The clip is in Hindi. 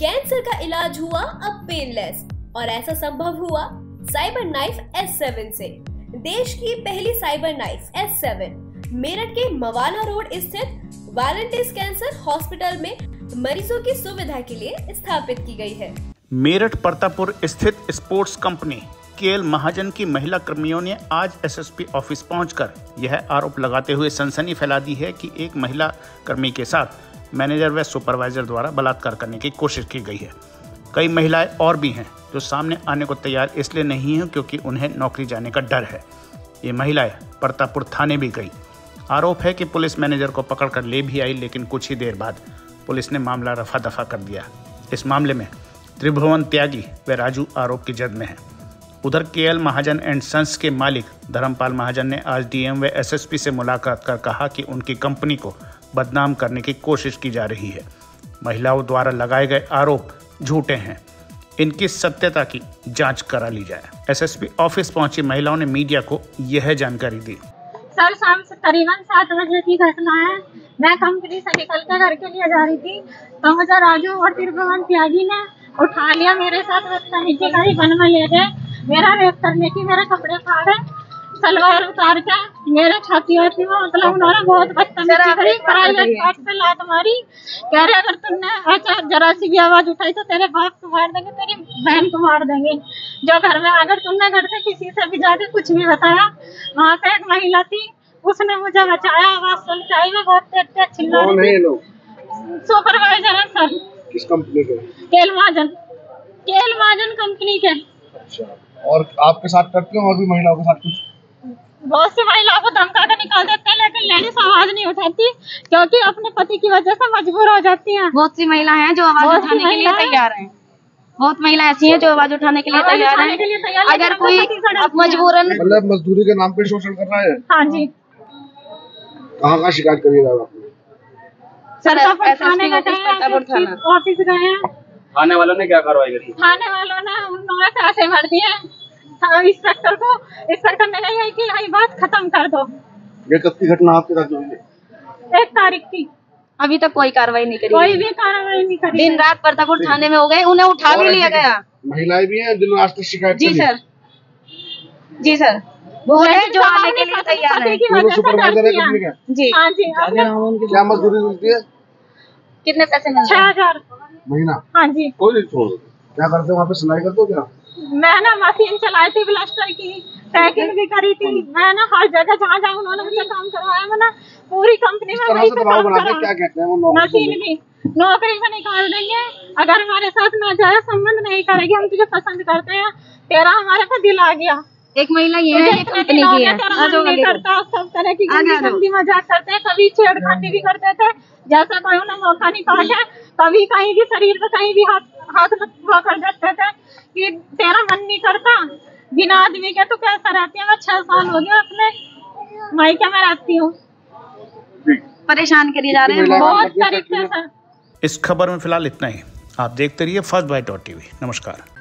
कैंसर का इलाज हुआ अब पेनलेस, और ऐसा संभव हुआ साइबर नाइफ S7 से। देश की पहली साइबर नाइफ S7 मेरठ के मवाना रोड स्थित वैलेंटिस कैंसर हॉस्पिटल में मरीजों की सुविधा के लिए स्थापित की गई है। मेरठ प्रतापपुर स्थित स्पोर्ट्स कंपनी केएल महाजन की महिला कर्मियों ने आज एसएसपी ऑफिस पहुंचकर यह आरोप लगाते हुए सनसनी फैला दी है कि एक महिला कर्मी के साथ मैनेजर व सुपरवाइजर द्वारा बलात्कार करने की कोशिश की गई है। कई महिलाएं और भी हैं जो सामने आने को तैयार इसलिए नहीं हैं क्योंकि उन्हें नौकरी जाने का डर है। ये महिलाएं प्रतापपुर थाने भी गई। आरोप है कि पुलिस मैनेजर को पकड़कर ले भी आई, लेकिन कुछ ही देर बाद पुलिस ने मामला रफा दफा कर दिया। इस मामले में त्रिभुवन त्यागी व राजू आरोप की जद में हैं। उधर केएल महाजन एंड सन्स के मालिक धर्मपाल महाजन ने आज डीएम व एसएसपी से मुलाकात कर कहा कि उनकी कंपनी को बदनाम करने की कोशिश की जा रही है। महिलाओं द्वारा लगाए गए आरोप झूठे हैं, इनकी सत्यता की जांच करा ली जाए। एसएसपी ऑफिस पहुंची महिलाओं ने मीडिया को यह जानकारी दी। सर, शाम करीबन 7 बजे की घटना है। मैं कंपनी से निकल कर घर के लिए जा रही थी, तो मुझे राजू और त्रिभुवन त्यागी ने उठा लिया, मेरे साथ रस्ता नीचे का ही बन में ले गए, मेरा रेप करने की, मेरे कपड़े फाड़े, सलवार उतार के मेरे छाती होती में, मतलब उन्होंने बहुत बदतमीजी करी, प्राइवेट पार्ट पे लात मारी। कह रहे अगर तुमने अच्छा जरा सी भी आवाज उठाई तो तेरे बाप को मार देंगे, तेरी बहन को मार देंगे। जो घर में अगर तुमने घर से किसी से भी जाके कुछ भी बताया। वहाँ पे एक महिला थी, उसने मुझे बचाया, आवाज सुन के आई, मैं बहुत तेज तेज चिल्ला रही थी। सुपरवाइजर है सर, किस कंपनी के? केएल महाजन कंपनी के। और आपके साथ करते हैं और भी महिलाओं के साथ कुछ? बहुत सी महिलाओं को धमका कर निकाल देते हैं, लेकिन लेडीज आवाज नहीं उठाती क्योंकि अपने पति की वजह से मजबूर हो जाती हैं। बहुत सी महिलाएं हैं जो आवाज उठाने के लिए तैयार हैं। बहुत महिलाएं ऐसी हैं जो आवाज उठाने के लिए तैयार हैं। अगर कोई मजबूरन मतलब मजदूरी के नाम पर शोषण कर रहा है। हाँ जी। कहाँ शिकायत करिएगा? ऑफिस गए, थाने वालों ने क्या कार्रवाई करी? थाने वालों ने उन लोगों से ऐसे मार दिए इंस्पेक्टर को। इंस्पेक्टर ने कहा कि यही बात खत्म कर दो। ये कब की घटना आपके साथ हुई? 1 तारीख की। अभी तक कोई कार्रवाई नहीं करी, कोई भी कार्रवाई नहीं करी। दिन रात प्रतापपुर थाने में हो गए, उन्हें उठा भी लिया गया। महिलाएं भी हैं जिन्होंने आज तक शिकायत की? जी सर बहुत है जो आने के लिए तैयार है। जी हाँ जी। क्या मजदूरी मिलती है? कितने पैसे मिलते हैं? 6000 महीना। हाँ जी। कोई छोड़ क्या करते हो वहाँ पे? सिलाई करते हो क्या? मैं ना मशीन चलाई थी, ब्लास्टर की पैकिंग भी करी थी। मैं ना हर जगह जहाँ जहाँ उन्होंने मुझे काम करवाया, मैं ना पूरी कंपनी में वही पे काम करवाया। क्या कहते हैं वो? मशीन भी नौकरी से निकाल देंगे अगर हमारे साथ ना जाए, संबंध नहीं करेगी, हम तुझे पसंद करते हैं, तेरा हमारे पे दिल आ गया। एक महिला ये है कंपनी की है, सब तरह की गंदी मजाक करते हैं, कभी छेड़खानी भी करते थे, जैसा कोई उन्हें मौका नहीं पाया, कभी कहीं भी शरीर पे कहीं भी हाथ रखवा कर देते थे कि तेरा मन नहीं करता, बिना आदमी के तो कैसा रहती है। मैं 6 साल हो गया अपने मायके में रहती हूँ। परेशान करिए जा रहे हैं बहुत तरीके से। इस खबर में फिलहाल इतना ही। आप देखते रहिए फर्स्ट बाइट.tv। नमस्कार।